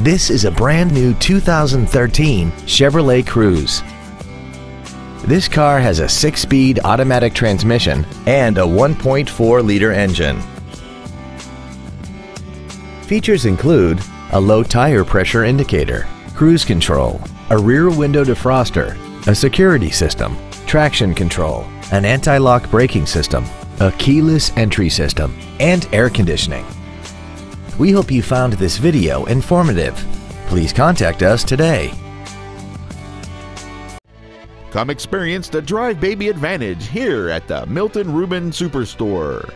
This is a brand new 2013 Chevrolet Cruze. This car has a 6-speed automatic transmission and a 1.4-liter engine. Features include a low tire pressure indicator, cruise control, a rear window defroster, a security system, traction control, an anti-lock braking system, a keyless entry system, and air conditioning. We hope you found this video informative. Please contact us today. Come experience the Drive Baby Advantage here at the Milton Ruben Superstore.